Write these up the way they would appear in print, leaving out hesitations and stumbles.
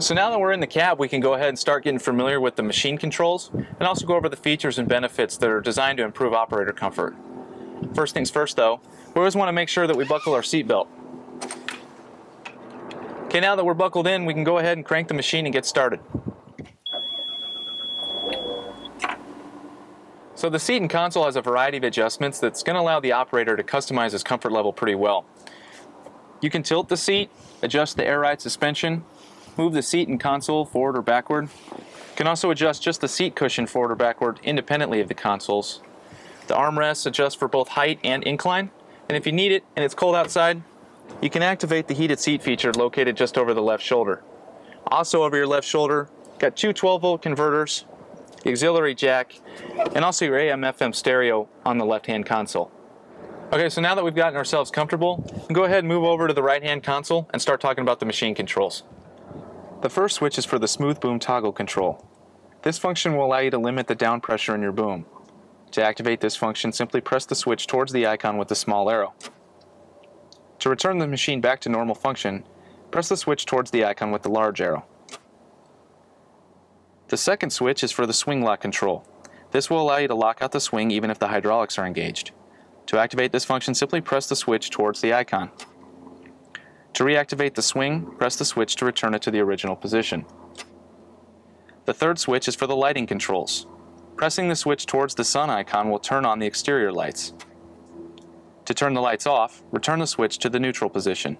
So now that we're in the cab, we can go ahead and start getting familiar with the machine controls and also go over the features and benefits that are designed to improve operator comfort. First things first though, we always want to make sure that we buckle our seatbelt. Okay, now that we're buckled in, we can go ahead and crank the machine and get started. So the seat and console has a variety of adjustments that's going to allow the operator to customize his comfort level pretty well. You can tilt the seat, adjust the air ride suspension, move the seat and console forward or backward. You can also adjust just the seat cushion forward or backward independently of the consoles. The armrests adjust for both height and incline, and if you need it and it's cold outside, you can activate the heated seat feature located just over the left shoulder. Also over your left shoulder, got two 12-volt converters, the auxiliary jack, and also your AM/FM stereo on the left-hand console. Okay, so now that we've gotten ourselves comfortable, we can go ahead and move over to the right-hand console and start talking about the machine controls. The first switch is for the smooth boom toggle control. This function will allow you to limit the down pressure in your boom. To activate this function, simply press the switch towards the icon with the small arrow. To return the machine back to normal function, press the switch towards the icon with the large arrow. The second switch is for the swing lock control. This will allow you to lock out the swing even if the hydraulics are engaged. To activate this function, simply press the switch towards the icon. To reactivate the swing, press the switch to return it to the original position. The third switch is for the lighting controls. Pressing the switch towards the sun icon will turn on the exterior lights. To turn the lights off, return the switch to the neutral position.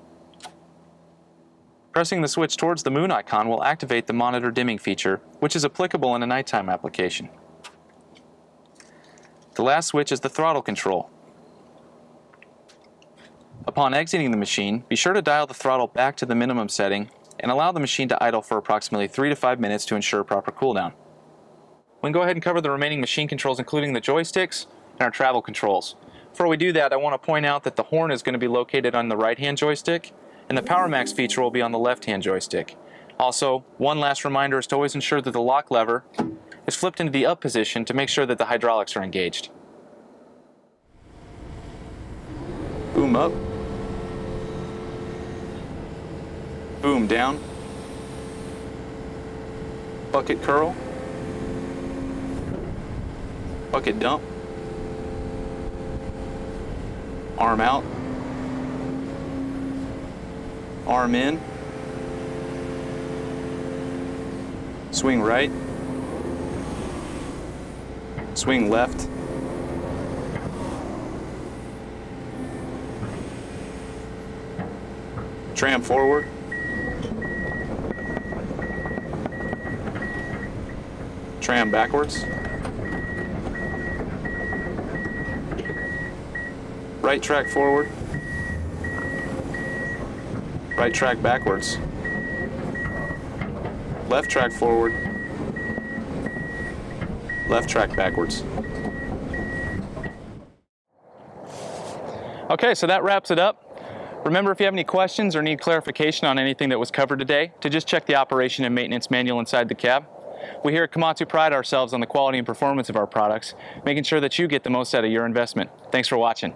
Pressing the switch towards the moon icon will activate the monitor dimming feature, which is applicable in a nighttime application. The last switch is the throttle control. Upon exiting the machine, be sure to dial the throttle back to the minimum setting and allow the machine to idle for approximately 3 to 5 minutes to ensure proper cooldown. We can go ahead and cover the remaining machine controls, including the joysticks and our travel controls. Before we do that, I want to point out that the horn is going to be located on the right-hand joystick, and the PowerMax feature will be on the left-hand joystick. Also, one last reminder is to always ensure that the lock lever is flipped into the up position to make sure that the hydraulics are engaged. Boom up. Boom down. Bucket curl. Bucket dump. Arm out. Arm in, swing right, swing left, tram forward, tram backwards, right track forward, right track backwards, left track forward, left track backwards. Okay, so that wraps it up. Remember, if you have any questions or need clarification on anything that was covered today, to just check the operation and maintenance manual inside the cab. We here at Komatsu pride ourselves on the quality and performance of our products, making sure that you get the most out of your investment. Thanks for watching.